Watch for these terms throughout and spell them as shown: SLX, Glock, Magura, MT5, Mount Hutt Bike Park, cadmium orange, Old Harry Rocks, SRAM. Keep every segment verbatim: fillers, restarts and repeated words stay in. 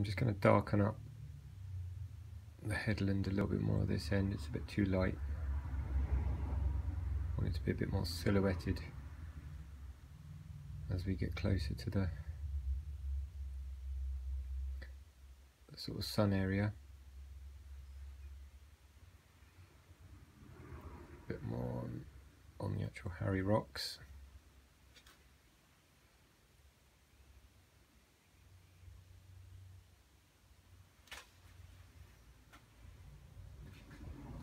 I'm just going to darken up the headland a little bit more of this end. It's a bit too light. I want it to be a bit more silhouetted as we get closer to the sort of sun area. A bit more on, on the actual Harry Rocks.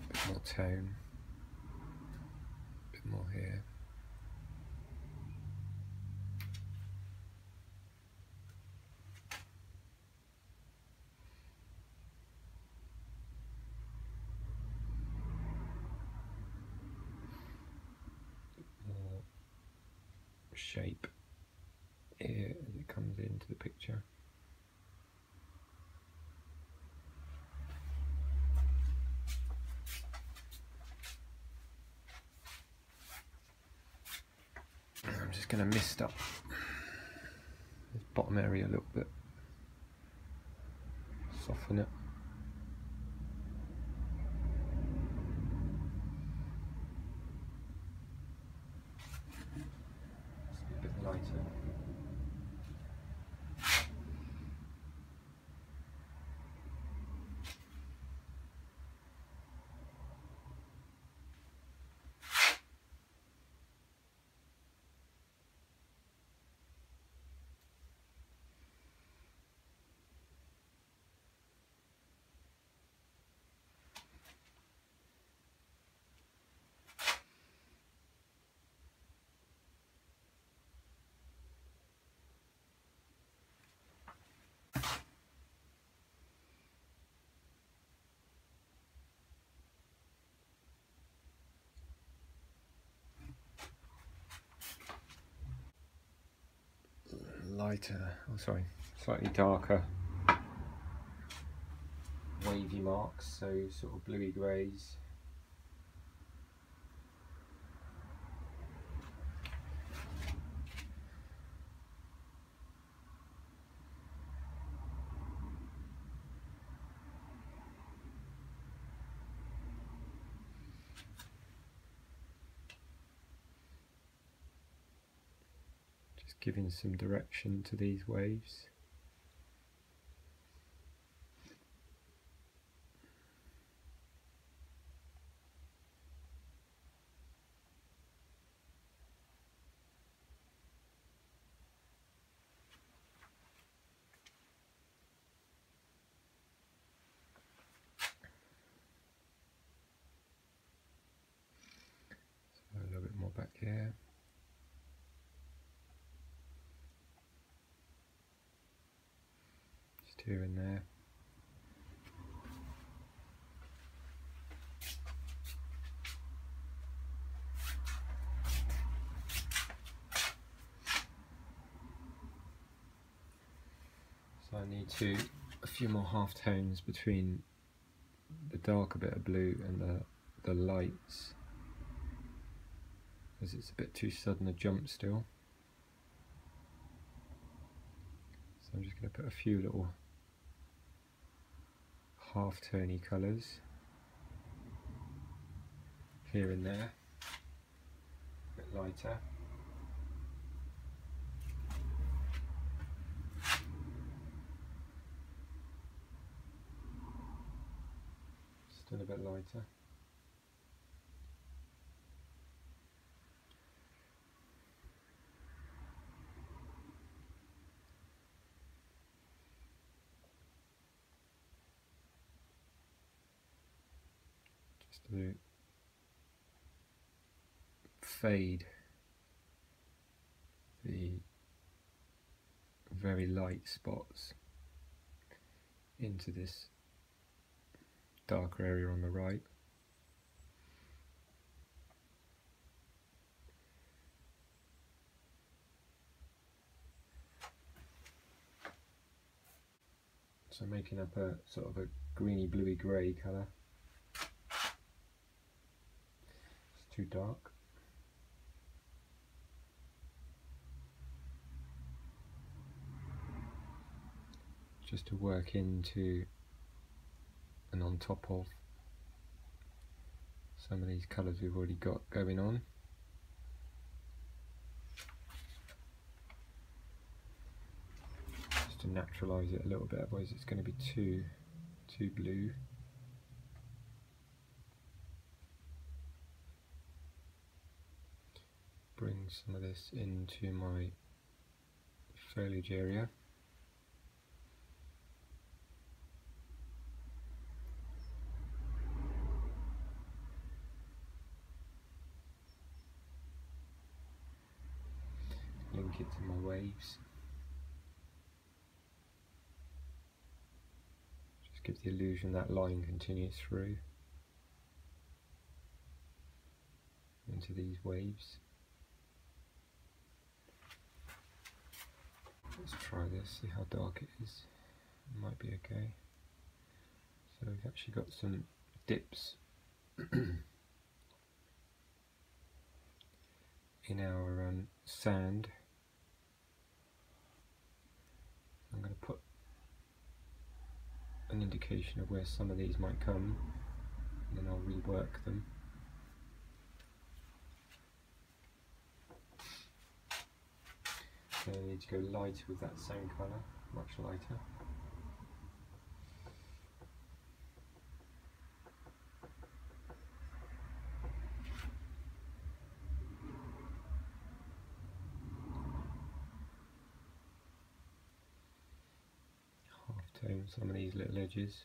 A bit more tone. A bit more here. Shape here as it comes into the picture. I'm just going to mist up this bottom area a little bit, soften it. Lighter, oh sorry, slightly darker wavy marks, so sort of bluey greys. Giving some direction to these waves. So a little bit more back here. Here and there. So I need to a few more half tones between the darker bit of blue and the, the lights, because it's a bit too sudden a jump still. So I'm just going to put a few little half-tony colours here and there, a bit lighter. Still a bit lighter. To fade the very light spots into this darker area on the right. So making up a sort of a greeny bluey grey colour. Too dark. just to work into and on top of some of these colours we've already got going on. Just to naturalise it a little bit, otherwise it's going to be too too blue. Bring some of this into my foliage area. Link it to my waves. Just give the illusion that line continues through into these waves. Let's try this, see how dark it is. It might be okay. So we've actually got some dips in our um, sand. I'm going to put an indication of where some of these might come, and then I'll rework them. So I need to go lighter with that same colour, much lighter. Half-tone some of these little edges.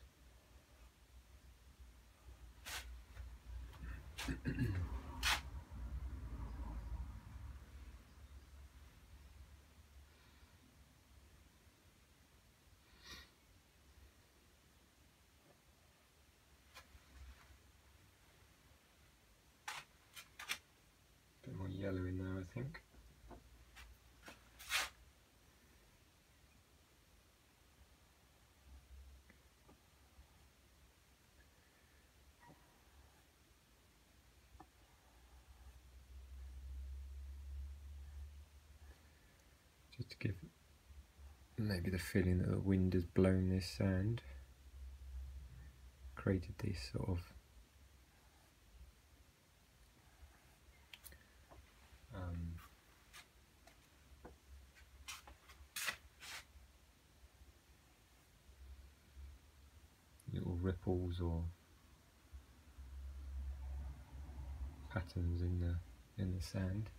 Yellow in there, I think. Just to give maybe the feeling that the wind has blown this sand, created these sort of Um, little ripples or patterns in the in the sand.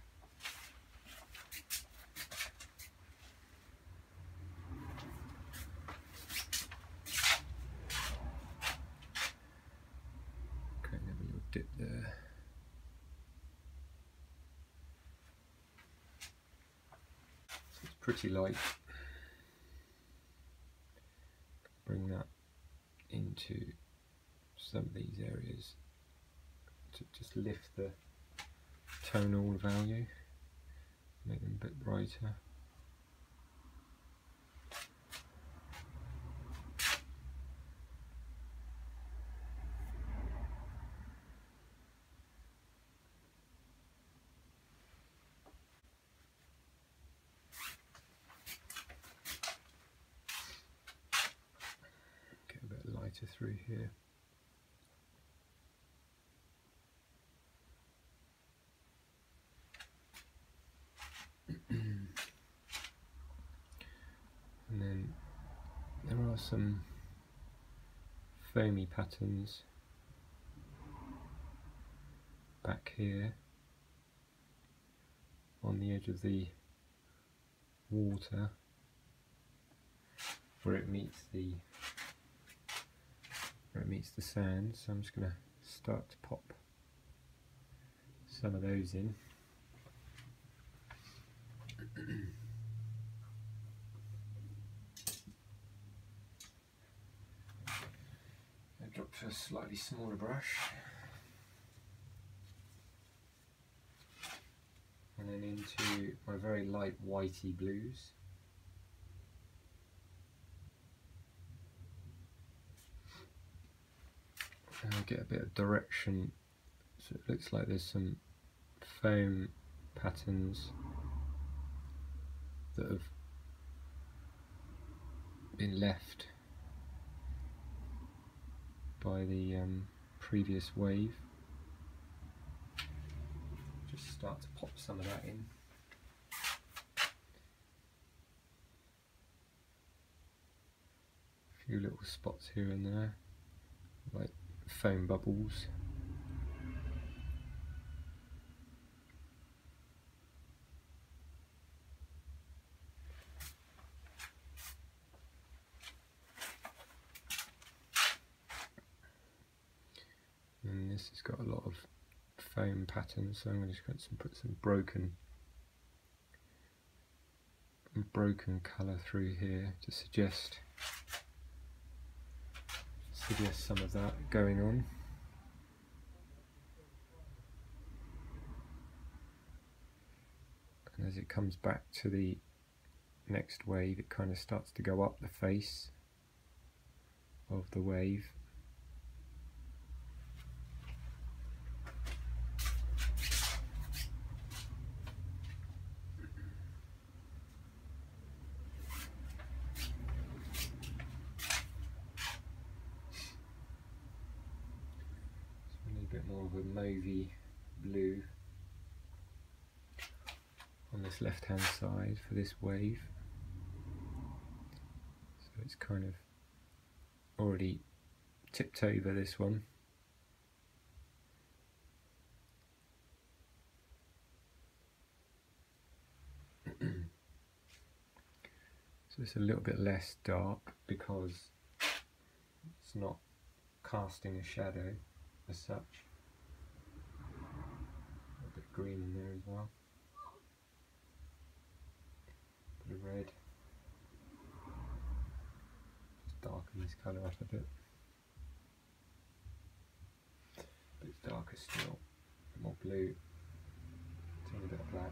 Okay, another little dip there. Pretty light. Bring that into some of these areas to just lift the tonal value, make them a bit brighter. Through here. And then there are some foamy patterns back here on the edge of the water where it meets the Where it meets the sand, so I'm just going to start to pop some of those in. I dropped a slightly smaller brush, and then into my very light whitey blues. And get a bit of direction, so it looks like there's some foam patterns that have been left by the um, previous wave. Just start to pop some of that in. A few little spots here and there, like foam bubbles. And this has got a lot of foam patterns, so I'm going to just put some, put some broken broken colour through here to suggest suggest some of that going on. And as it comes back to the next wave, it kind of starts to go up the face of the wave. Mauvey blue on this left hand side for this wave, so it's kind of already tipped over this one. So it's a little bit less dark because it's not casting a shadow as such. Green in there as well, a bit of red, just darken this colour up a bit, a bit darker still, more blue, a bit of black.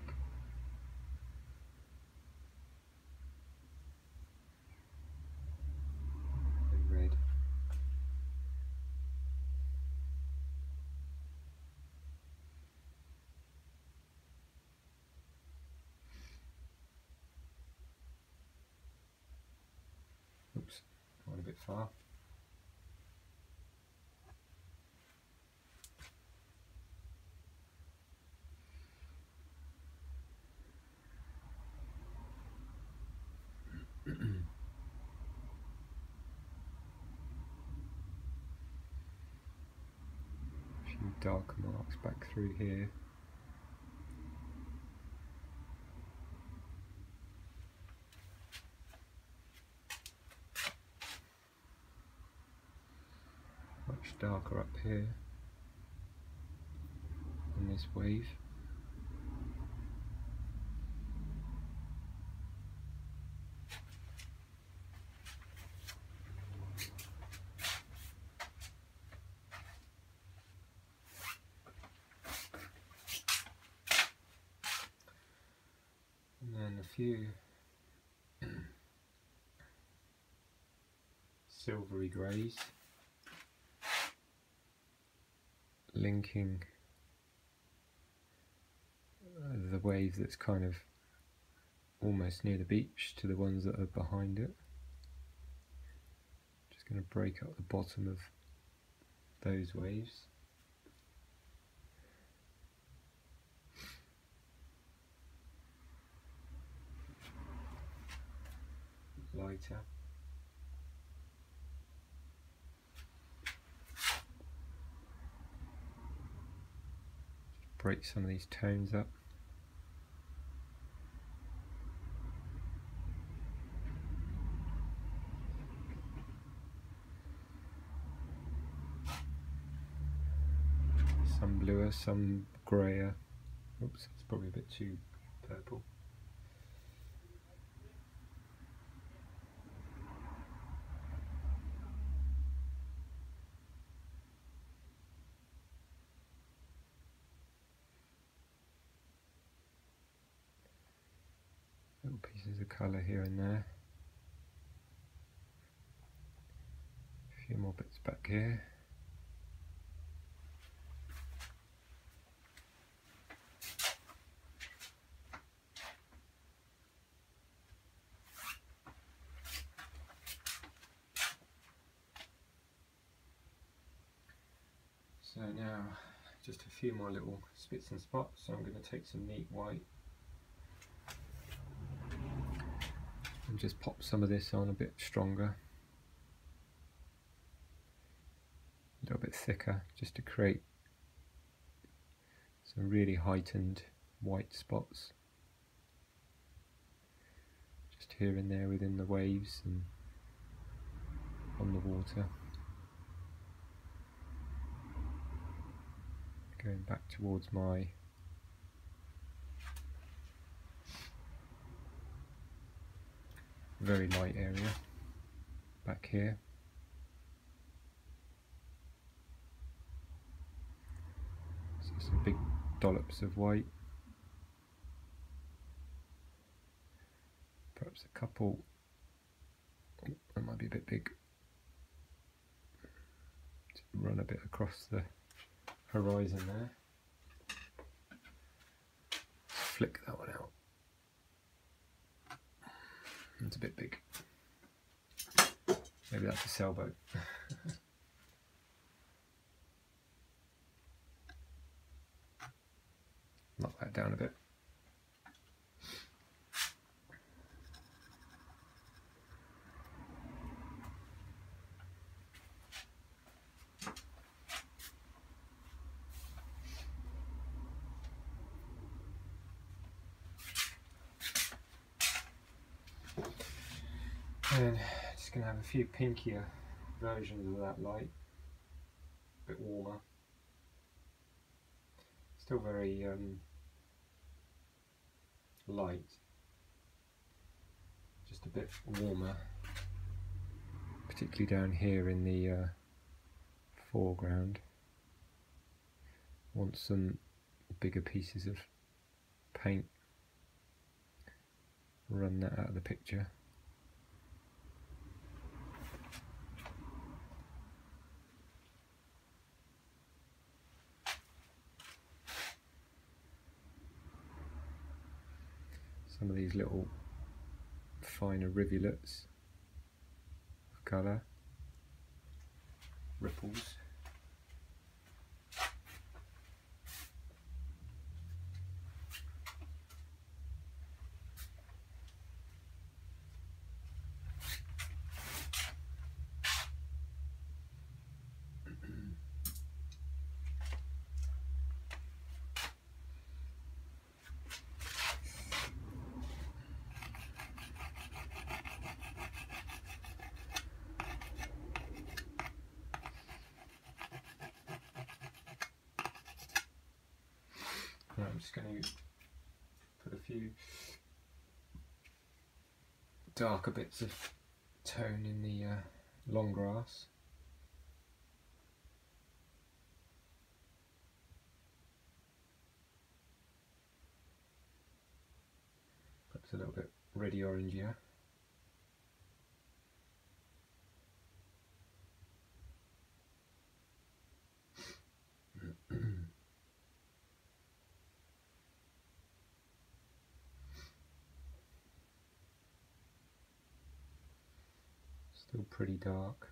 Oops, gone a bit far. A few dark marks back through here. Darker up here on this wave. And then a few silvery greys, linking the wave that's kind of almost near the beach to the ones that are behind it. Just going to break up the bottom of those waves. Lighter. Break some of these tones up. Some bluer, some greyer. Oops, it's probably a bit too purple. Pieces of colour here and there. A few more bits back here. So now just a few more little spits and spots. So I'm going to take some neat white and just pop some of this on a bit stronger, a little bit thicker, just to create some really heightened white spots just here and there within the waves and on the water. Going back towards my very light area back here. So some big dollops of white. Perhaps a couple, oh, that might be a bit big. Just run a bit across the horizon there. Flick that one out. It's a bit big. Maybe that's a sailboat. Knock that down a bit. And just going to have a few pinkier versions of that light, a bit warmer. Still very um, light, just a bit warmer, particularly down here in the uh, foreground. Want some bigger pieces of paint, run that out of the picture. Some of these little finer rivulets of colour, ripples. I'm just going to put a few darker bits of tone in the uh, long grass. Perhaps a little bit reddy orangier. Still pretty dark.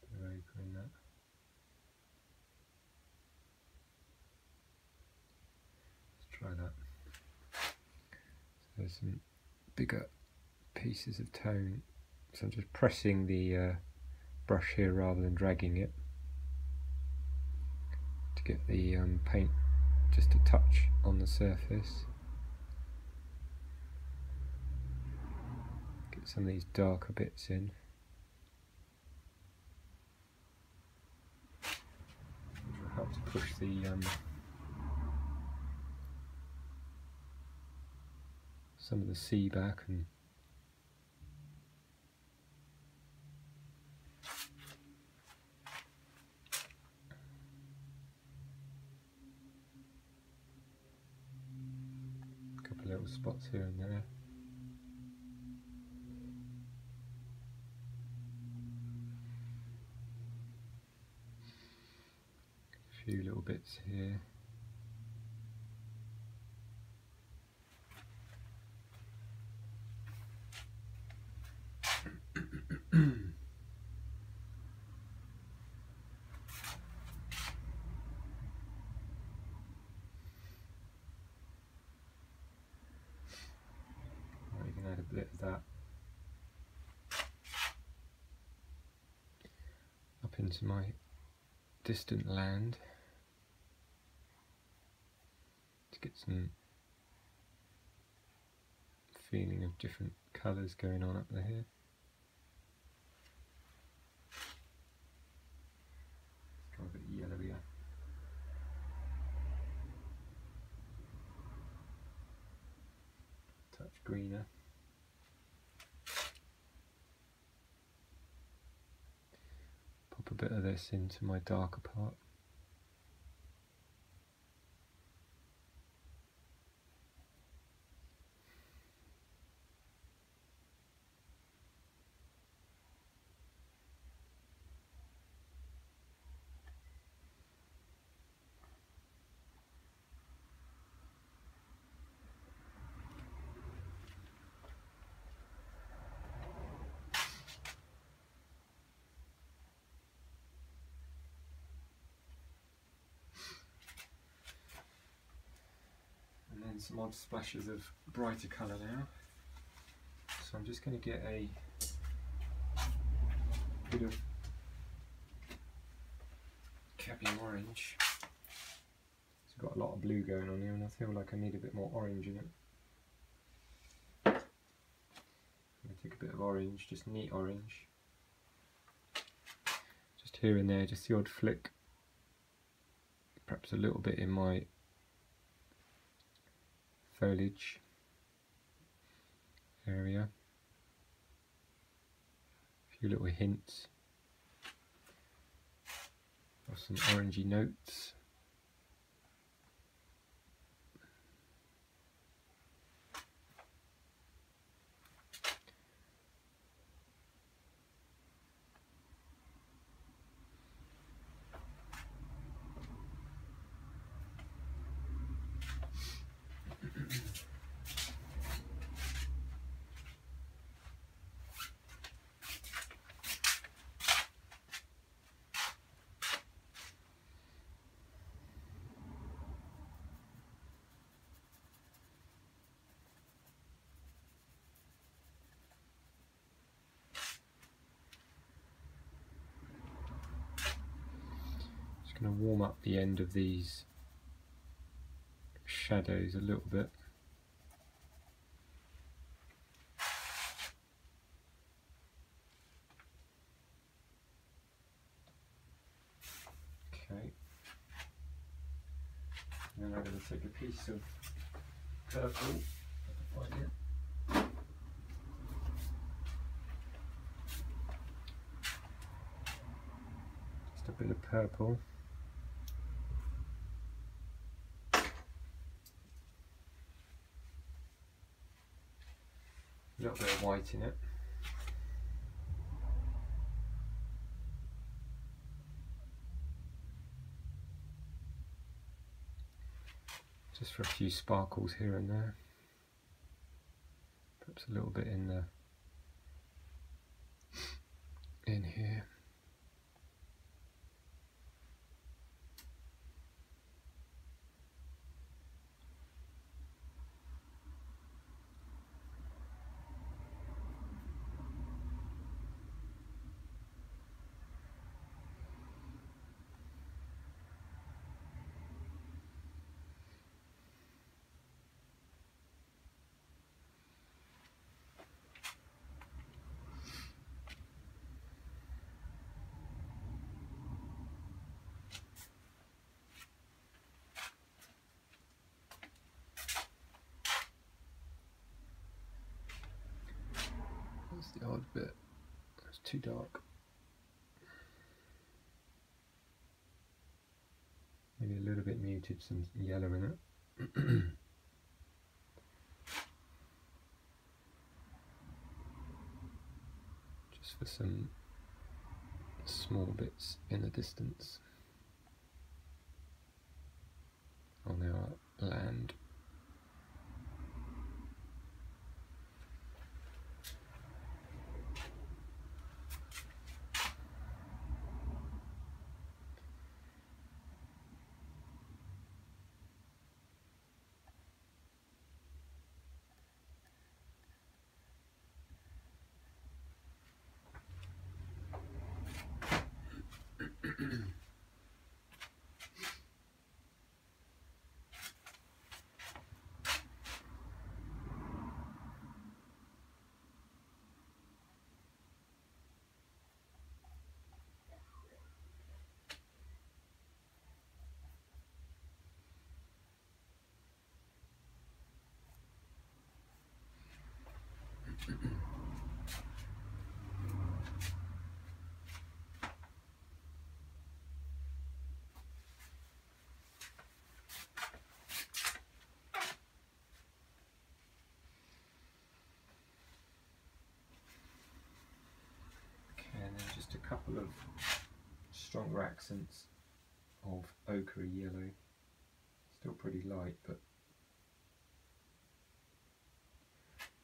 Bit of ochre in that. Let's try that. So there's some bigger pieces of tone. So I'm just pressing the uh, brush here rather than dragging it to get the um, paint just a touch on the surface. Some of these darker bits in. Which will help to push the um, some of the sea back and a couple of little spots here and there. Few little bits here. look at that, up into my distant land to get some feeling of different colours going on up there. It's got a bit yellowier. Touch greener. Pop a bit of this into my darker part. Some odd splashes of brighter colour now, so I'm just going to get a bit of cadmium orange. It's got a lot of blue going on here and I feel like I need a bit more orange in it. I'm going to take a bit of orange, just neat orange, just here and there, just the odd flick, perhaps a little bit in my foliage area, a few little hints of some orangey notes. I'm going to warm up the end of these shadows a little bit. Okay. Then I'm going to take a piece of purple. Just a bit of purple. A little bit of white in it. Just for a few sparkles here and there. Perhaps a little bit in the in here. The odd bit, it's too dark. Maybe a little bit muted, some yellow in it. Just for some small bits in the distance on our land. Just a couple of stronger accents of ochre yellow, still pretty light, but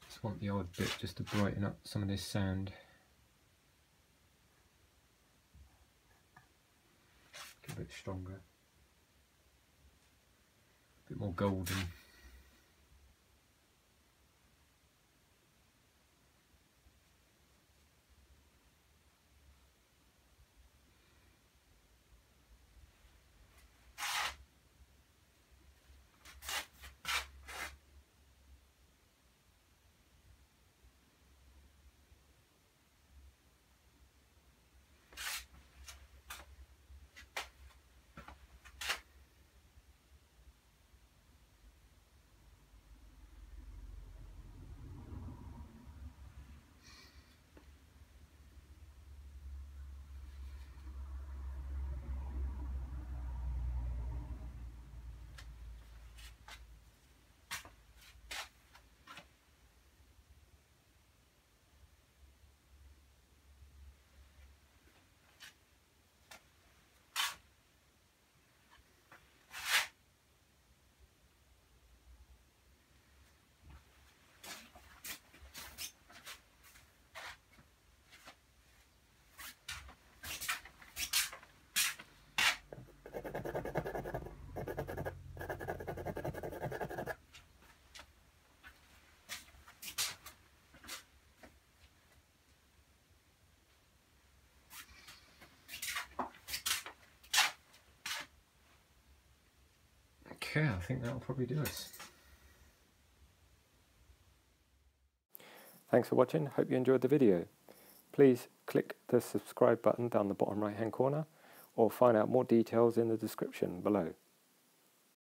just want the odd bit just to brighten up some of this sound. Get a bit stronger, a bit more golden. Okay, I think that'll probably do us. Thanks for watching, hope you enjoyed the video. Please click the subscribe button down the bottom right hand corner or find out more details in the description below.